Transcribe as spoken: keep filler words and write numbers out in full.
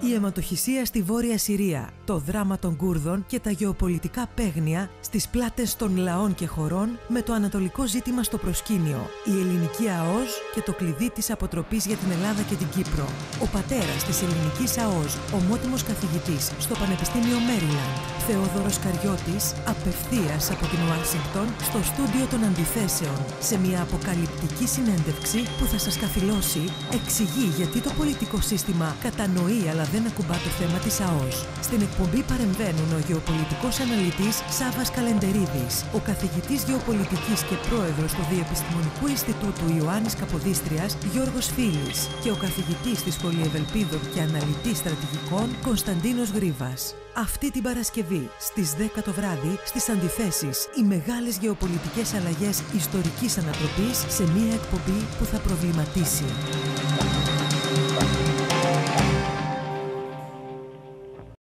Η αιματοχυσία στη Βόρεια Συρία, το δράμα των Κούρδων και τα γεωπολιτικά παίγνια στις πλάτες των λαών και χωρών με το ανατολικό ζήτημα στο προσκήνιο, η ελληνική ΑΟΖ και το κλειδί της αποτροπής για την Ελλάδα και την Κύπρο. Ο πατέρας της ελληνικής ΑΟΖ, ομότιμος καθηγητής στο Πανεπιστήμιο Maryland, Θεόδωρος Καριώτης, απευθείας από την Ουάσιγκτον στο στούντιο των Αντιθέσεων, σε μια αποκαλυπτική συνέντευξη που θα σας καθυλώσει, εξηγεί γιατί το πολιτικό σύστημα κατανοεί αλλά δεν ακουμπά το θέμα της ΑΟΣ. Στην εκπομπή παρεμβαίνουν ο γεωπολιτικός αναλυτής Σάβας Καλεντερίδης, ο καθηγητής γεωπολιτικής και πρόεδρος του Διεπιστημονικού Ινστιτούτου Ιωάννης Καποδίστριας Γιώργος Φίλης και ο καθηγητής της Πολυευελπίδων και αναλυτής στρατηγικών Κωνσταντίνος Γρίβας. Αυτή την Παρασκευή στις δέκα το βράδυ στις Αντιθέσεις, οι μεγάλες γεωπολιτικές αλλαγές ιστορικής ανατροπής σε μια εκπομπή που θα προβληματίσει.